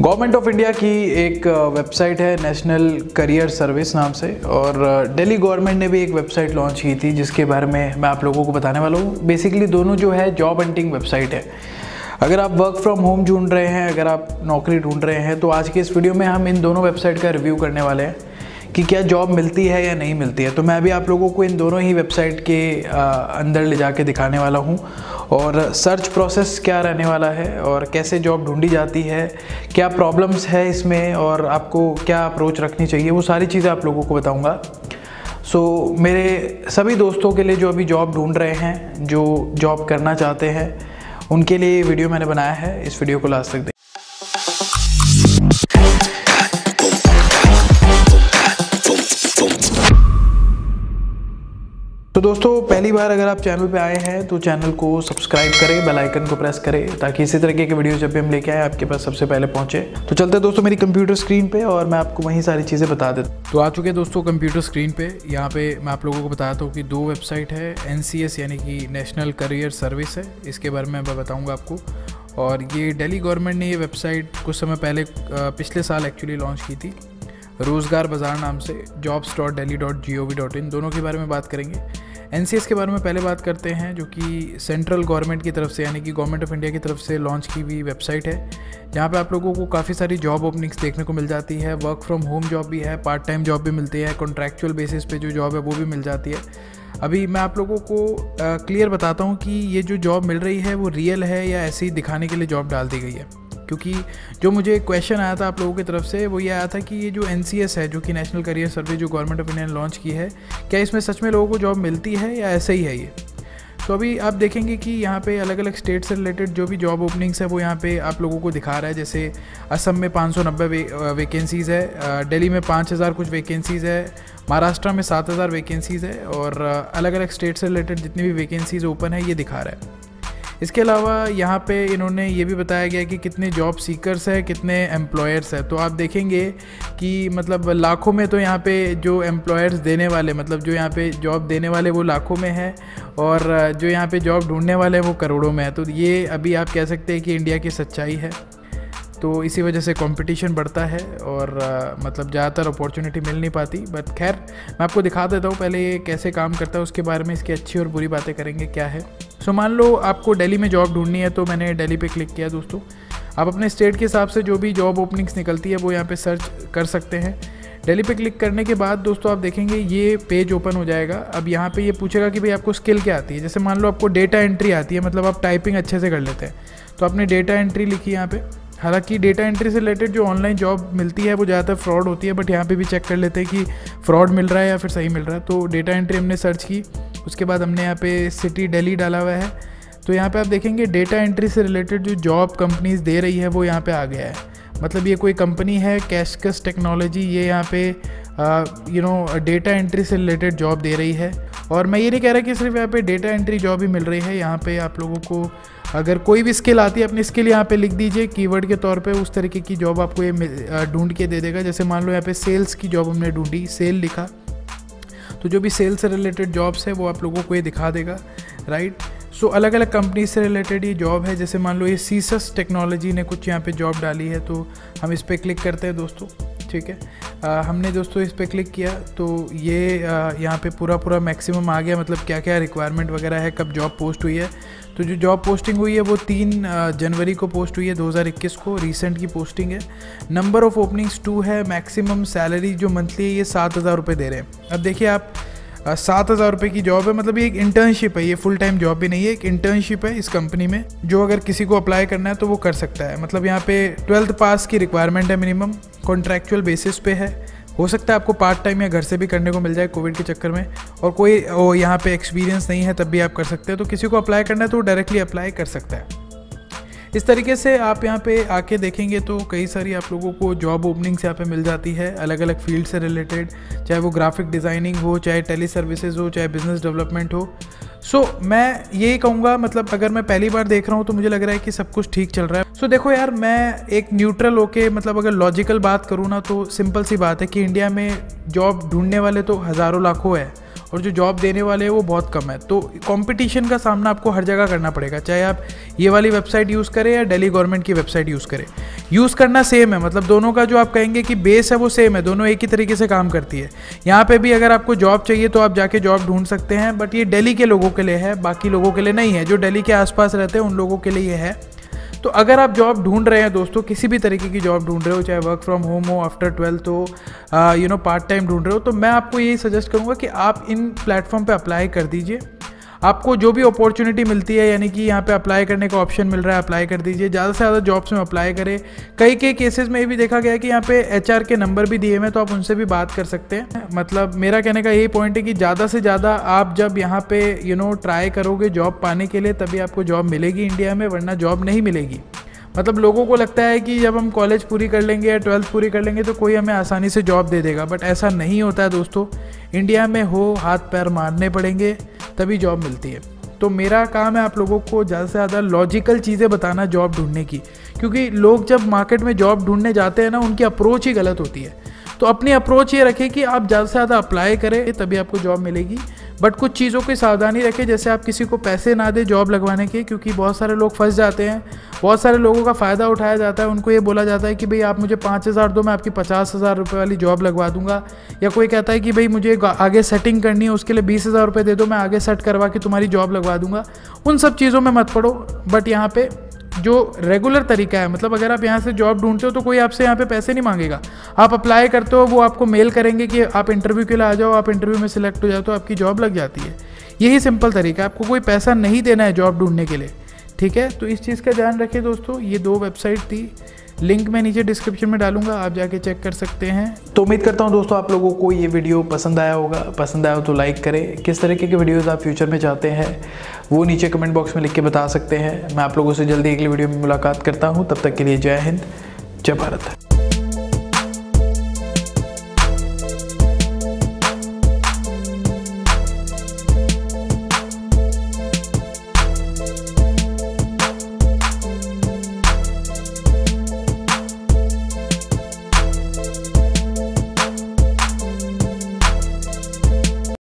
Government of India की एक website है नेशनल करियर सर्विस नाम से, और दिल्ली गवर्नमेंट ने भी एक वेबसाइट लॉन्च की थी जिसके बारे में मैं आप लोगों को बताने वाला हूँ। बेसिकली दोनों जो है जॉब हंटिंग वेबसाइट है। अगर आप वर्क फ्रॉम होम ढूंढ रहे हैं, अगर आप नौकरी ढूंढ रहे हैं, तो आज के इस वीडियो में हम इन दोनों वेबसाइट का रिव्यू करने वाले हैं कि क्या जॉब मिलती है या नहीं मिलती है। तो मैं अभी आप लोगों को इन दोनों ही वेबसाइट के अंदर ले जाके दिखाने वाला हूं, और सर्च प्रोसेस क्या रहने वाला है और कैसे जॉब ढूंढी जाती है, क्या प्रॉब्लम्स है इसमें और आपको क्या अप्रोच रखनी चाहिए, वो सारी चीज़ें आप लोगों को बताऊंगा। सो मेरे सभी दोस्तों के लिए जो अभी जॉब ढूंढ रहे हैं, जो जॉब करना चाहते हैं, उनके लिए वीडियो मैंने बनाया है। इस वीडियो को लास्ट तक देखिए। तो दोस्तों, पहली बार अगर आप चैनल पे आए हैं तो चैनल को सब्सक्राइब करें, बेल आइकन को प्रेस करें, ताकि इसी तरीके के वीडियो जब भी हम लेके आए आपके पास सबसे पहले पहुंचे। तो चलते हैं दोस्तों मेरी कंप्यूटर स्क्रीन पे और मैं आपको वहीं सारी चीज़ें बता देता हूँ। तो आ चुके दोस्तों कंप्यूटर स्क्रीन पे। यहाँ पे मैं आप लोगों को बताता हूँ कि दो वेबसाइट है। NCS यानी कि नेशनल करियर सर्विस है, इसके बारे में मैं बताऊँगा आपको। और ये दिल्ली गवर्नमेंट ने ये वेबसाइट कुछ समय पहले पिछले साल एक्चुअली लॉन्च की थी, रोज़गार बाज़ार नाम से, jobs.delhi.gov.in। दोनों के बारे में बात करेंगे। NCS के बारे में पहले बात करते हैं, जो कि सेंट्रल गवर्नमेंट की तरफ से यानी कि गवर्नमेंट ऑफ इंडिया की तरफ से लॉन्च की हुई वेबसाइट है, जहां पे आप लोगों को काफ़ी सारी जॉब ओपनिंग्स देखने को मिल जाती है। वर्क फ्रॉम होम जॉब भी है, पार्ट टाइम जॉब भी मिलती है, कॉन्ट्रैक्चुअल बेसिस पे जो जॉब है वो भी मिल जाती है। अभी मैं आप लोगों को क्लियर बताता हूँ कि ये जो जॉब मिल रही है वो रियल है या ऐसे ही दिखाने के लिए जॉब डाल दी गई है। क्योंकि जो मुझे क्वेश्चन आया था आप लोगों की तरफ से वो ये आया था कि ये जो NCS है, जो कि नेशनल करियर सर्विस जो गवर्नमेंट ऑफ इंडिया ने लॉन्च की है, क्या इसमें सच में लोगों को जॉब मिलती है या ऐसे ही है ये। तो अभी आप देखेंगे कि यहाँ पे अलग अलग स्टेट से रिलेटेड जो भी जॉब ओपनिंग्स है वो यहाँ पे आप लोगों को दिखा रहा है। जैसे असम में 590 वैकेंसीज़ है, दिल्ली में 5000 कुछ वैकेंसीज़ है, महाराष्ट्र में 7000 वैकेंसीज़ है, और अलग अलग स्टेट से रिलेटेड जितनी भी वैकेंसीज़ ओपन है ये दिखा रहा है। इसके अलावा यहाँ पे इन्होंने ये भी बताया गया कि कितने जॉब सीकर्स हैं, कितने एम्प्लॉयर्स हैं। तो आप देखेंगे कि मतलब लाखों में, तो यहाँ पे जो एम्प्लॉयर्स देने वाले, मतलब जो यहाँ पे जॉब देने वाले वो लाखों में हैं, और जो यहाँ पे जॉब ढूंढने वाले हैं वो करोड़ों में है। तो ये अभी आप कह सकते हैं कि इंडिया की सच्चाई है। तो इसी वजह से कंपटीशन बढ़ता है और मतलब ज़्यादातर अपॉर्चुनिटी मिल नहीं पाती। बट खैर मैं आपको दिखा देता हूँ पहले ये कैसे काम करता है, उसके बारे में इसकी अच्छी और बुरी बातें करेंगे क्या है। सो मान लो आपको दिल्ली में जॉब ढूंढनी है, तो मैंने दिल्ली पे क्लिक किया। दोस्तों आप अपने स्टेट के हिसाब से जो भी जॉब ओपनिंग्स निकलती है वो यहाँ पे सर्च कर सकते हैं। दिल्ली पे क्लिक करने के बाद दोस्तों आप देखेंगे ये पेज ओपन हो जाएगा। अब यहाँ पे ये पूछेगा कि भाई आपको स्किल क्या आती है। जैसे मान लो आपको डेटा एंट्री आती है, मतलब आप टाइपिंग अच्छे से कर लेते हैं, तो आपने डेटा एंट्री लिखी यहाँ पर। हालांकि डेटा एंट्री से रिलेटेड जो ऑनलाइन जॉब मिलती है वो ज़्यादातर फ्रॉड होती है, बट यहाँ पे भी चेक कर लेते हैं कि फ्रॉड मिल रहा है या फिर सही मिल रहा है। तो डेटा एंट्री हमने सर्च की, उसके बाद हमने यहाँ पे सिटी दिल्ली डाला हुआ है। तो यहाँ पे आप देखेंगे डेटा एंट्री से रिलेटेड जो जॉब कंपनीज दे रही है वो यहाँ पे आ गया है। मतलब ये कोई कंपनी है, कैशकश टेक्नोलॉजी, ये यहाँ पे यू नो डेटा एंट्री से रिलेटेड जॉब दे रही है। और मैं ये नहीं कह रहा कि सिर्फ यहाँ पे डेटा एंट्री जॉब ही मिल रही है। यहाँ पे आप लोगों को अगर कोई भी स्किल आती है अपनी स्किल यहाँ पे लिख दीजिए कीवर्ड के तौर पे, उस तरीके की जॉब आपको ये ढूंढ के दे देगा। जैसे मान लो यहाँ पे सेल्स की जॉब हमने ढूंढी, सेल लिखा, तो जो भी सेल से रिलेटेड जॉब्स है वो आप लोगों को ये दिखा देगा, राइट। सो अलग अलग कंपनी से रिलेटेड ये जॉब है। जैसे मान लो ये CashCash टेक्नोलॉजी ने कुछ यहाँ पे जॉब डाली है, तो हम इस पर क्लिक करते हैं दोस्तों, ठीक है। हमने दोस्तों इस पर क्लिक किया तो ये यहाँ पे पूरा मैक्सिमम आ गया, मतलब क्या क्या रिक्वायरमेंट वगैरह है, कब जॉब पोस्ट हुई है। तो जो जॉब पोस्टिंग हुई है वो 3 जनवरी को पोस्ट हुई है 2021 को, रीसेंट की पोस्टिंग है। नंबर ऑफ़ ओपनिंग्स 2 है। मैक्सिमम सैलरी जो मंथली है ये 7000 रुपये दे रहे हैं। अब देखिए आप 7000 रुपये की जॉब है, मतलब ये एक इंटर्नशिप है, ये फुल टाइम जॉब भी नहीं है, एक इंटर्नशिप है इस कंपनी में, जो अगर किसी को अप्लाई करना है तो वो कर सकता है। मतलब यहाँ पे 12th पास की रिक्वायरमेंट है मिनिमम, कॉन्ट्रैक्चुअल बेसिस पे है। हो सकता है आपको पार्ट टाइम या घर से भी करने को मिल जाए कोविड के चक्कर में, और कोई यहाँ पे एक्सपीरियंस नहीं है तब भी आप कर सकते हैं। तो किसी को अप्लाई करना है तो डायरेक्टली अप्लाई कर सकता है। इस तरीके से आप यहाँ पे आके देखेंगे तो कई सारी आप लोगों को जॉब ओपनिंग्स यहाँ पे मिल जाती है, अलग अलग फील्ड से रिलेटेड, चाहे वो ग्राफिक डिज़ाइनिंग हो, चाहे टेली सर्विसेज हो, चाहे बिजनेस डेवलपमेंट हो। सो मैं ये कहूँगा, मतलब अगर मैं पहली बार देख रहा हूँ तो मुझे लग रहा है कि सब कुछ ठीक चल रहा है। सो देखो यार, मैं एक न्यूट्रल होके, मतलब अगर लॉजिकल बात करूँ ना, तो सिंपल सी बात है कि इंडिया में जॉब ढूंढने वाले तो हज़ारों लाखों है, और जो जॉब देने वाले हैं वो बहुत कम है। तो कंपटीशन का सामना आपको हर जगह करना पड़ेगा, चाहे आप ये वाली वेबसाइट यूज़ करें या दिल्ली गवर्नमेंट की वेबसाइट यूज़ करें। यूज़ करना सेम है, मतलब दोनों का जो आप कहेंगे कि बेस है वो सेम है, दोनों एक ही तरीके से काम करती है। यहाँ पर भी अगर आपको जॉब चाहिए तो आप जाके जॉब ढूंढ सकते हैं, बट ये दिल्ली के लोगों के लिए है, बाकी लोगों के लिए नहीं है। जो दिल्ली के आसपास रहते हैं उन लोगों के लिए है। तो अगर आप जॉब ढूंढ रहे हैं दोस्तों, किसी भी तरीके की जॉब ढूंढ रहे हो, चाहे वर्क फ्रॉम होम हो, आफ्टर 12th हो, पार्ट टाइम ढूंढ रहे हो, तो मैं आपको यही सजेस्ट करूंगा कि आप इन प्लेटफॉर्म पे अप्लाई कर दीजिए। आपको जो भी अपॉर्चुनिटी मिलती है, यानी कि यहाँ पे अप्लाई करने का ऑप्शन मिल रहा है, अप्लाई कर दीजिए। ज़्यादा से ज़्यादा जॉब्स में अप्लाई करें। कई केसेस में ये भी देखा गया है कि यहाँ पे HR के नंबर भी दिए हुए हैं, तो आप उनसे भी बात कर सकते हैं। मतलब मेरा कहने का यही पॉइंट है कि ज़्यादा से ज़्यादा आप जब यहाँ पे ट्राई करोगे जॉब पाने के लिए, तभी आपको जॉब मिलेगी इंडिया में, वरना जॉब नहीं मिलेगी। मतलब लोगों को लगता है कि जब हम कॉलेज पूरी कर लेंगे या 12th पूरी कर लेंगे तो कोई हमें आसानी से जॉब दे देगा, बट ऐसा नहीं होता है दोस्तों। इंडिया में हाथ पैर मारने पड़ेंगे तभी जॉब मिलती है। तो मेरा काम है आप लोगों को ज़्यादा से ज़्यादा लॉजिकल चीज़ें बताना जॉब ढूंढने की, क्योंकि लोग जब मार्केट में जॉब ढूंढने जाते हैं ना, उनकी अप्रोच ही गलत होती है। तो अपनी अप्रोच ये रखें कि आप ज़्यादा से ज़्यादा अप्लाई करें तभी आपको जॉब मिलेगी, बट कुछ चीज़ों की सावधानी रखें, जैसे आप किसी को पैसे ना दें जॉब लगवाने के, क्योंकि बहुत सारे लोग फंस जाते हैं। बहुत सारे लोगों का फ़ायदा उठाया जाता है, उनको ये बोला जाता है कि भाई आप मुझे 5,000 दो, मैं आपकी 50,000 रुपये वाली जॉब लगवा दूंगा। या कोई कहता है कि भाई मुझे आगे सेटिंग करनी है, उसके लिए 20,000 रुपये दे दो, मैं आगे सेट करवा के तुम्हारी जॉब लगवा दूंगा। उन सब चीज़ों में मत पड़ो। बट यहाँ पे जो रेगुलर तरीका है, मतलब अगर आप यहाँ से जॉब ढूंढते हो तो कोई आपसे यहाँ पे पैसे नहीं मांगेगा। आप अप्लाई करते हो, वो आपको मेल करेंगे कि आप इंटरव्यू के लिए आ जाओ, आप इंटरव्यू में सिलेक्ट हो जाओ तो आपकी जॉब लग जाती है। यही सिंपल तरीका है, आपको कोई पैसा नहीं देना है जॉब ढूंढने के लिए, ठीक है। तो इस चीज़ का ध्यान रखिए दोस्तों। ये दो वेबसाइट थी, लिंक मैं नीचे डिस्क्रिप्शन में डालूंगा, आप जाके चेक कर सकते हैं। तो उम्मीद करता हूं दोस्तों आप लोगों को ये वीडियो पसंद आया होगा। पसंद आया हो तो लाइक करें। किस तरीके के वीडियोस आप फ्यूचर में चाहते हैं वो नीचे कमेंट बॉक्स में लिख के बता सकते हैं। मैं आप लोगों से जल्दी अगली वीडियो में मुलाकात करता हूँ। तब तक के लिए जय हिंद, जय भारत।